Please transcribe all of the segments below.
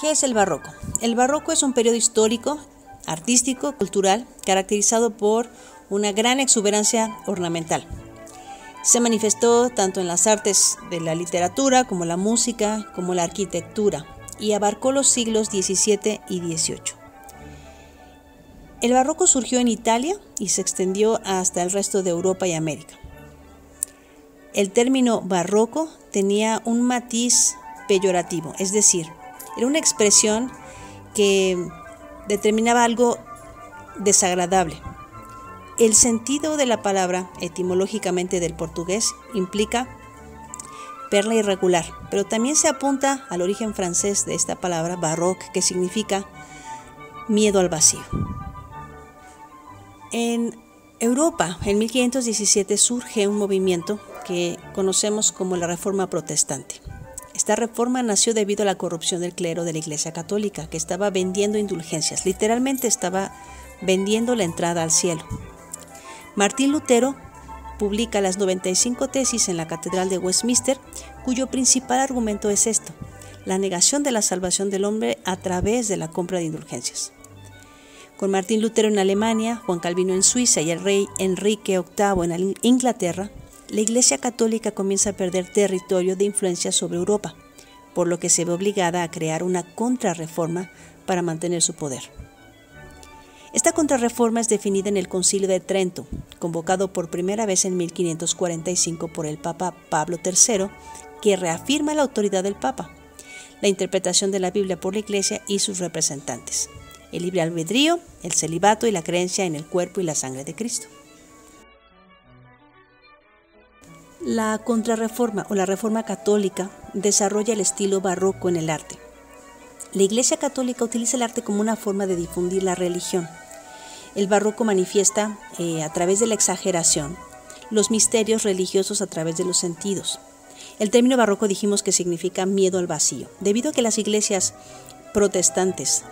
¿Qué es el barroco? El barroco es un periodo histórico, artístico, cultural, caracterizado por una gran exuberancia ornamental. Se manifestó tanto en las artes de la literatura, como la música, como la arquitectura, y abarcó los siglos XVII y XVIII. El barroco surgió en Italia y se extendió hasta el resto de Europa y América. El término barroco tenía un matiz peyorativo, es decir, era una expresión que determinaba algo desagradable. El sentido de la palabra, etimológicamente del portugués, implica perla irregular, pero también se apunta al origen francés de esta palabra, baroque, que significa miedo al vacío. En Europa, en 1517, surge un movimiento que conocemos como la Reforma Protestante. Esta reforma nació debido a la corrupción del clero de la Iglesia Católica, que estaba vendiendo indulgencias, literalmente estaba vendiendo la entrada al cielo. Martín Lutero publica las 95 tesis en la Catedral de Westminster, cuyo principal argumento es esto: la negación de la salvación del hombre a través de la compra de indulgencias. Con Martín Lutero en Alemania, Juan Calvino en Suiza y el rey Enrique VIII en Inglaterra, la Iglesia Católica comienza a perder territorio de influencia sobre Europa, por lo que se ve obligada a crear una contrarreforma para mantener su poder. Esta contrarreforma es definida en el Concilio de Trento, convocado por primera vez en 1545 por el Papa Pablo III, que reafirma la autoridad del Papa, la interpretación de la Biblia por la Iglesia y sus representantes, el libre albedrío, el celibato y la creencia en el cuerpo y la sangre de Cristo. La contrarreforma o la reforma católica desarrolla el estilo barroco en el arte. La Iglesia Católica utiliza el arte como una forma de difundir la religión. El barroco manifiesta a través de la exageración los misterios religiosos a través de los sentidos. El término barroco dijimos que significa miedo al vacío, debido a que las iglesias protestantes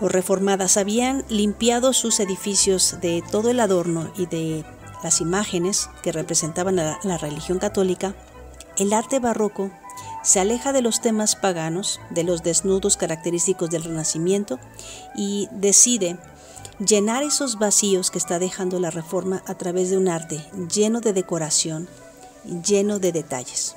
o reformadas habían limpiado sus edificios de todo el adorno y de las imágenes que representaban a la religión católica. El arte barroco se aleja de los temas paganos, de los desnudos característicos del Renacimiento, y decide llenar esos vacíos que está dejando la Reforma a través de un arte lleno de decoración, lleno de detalles.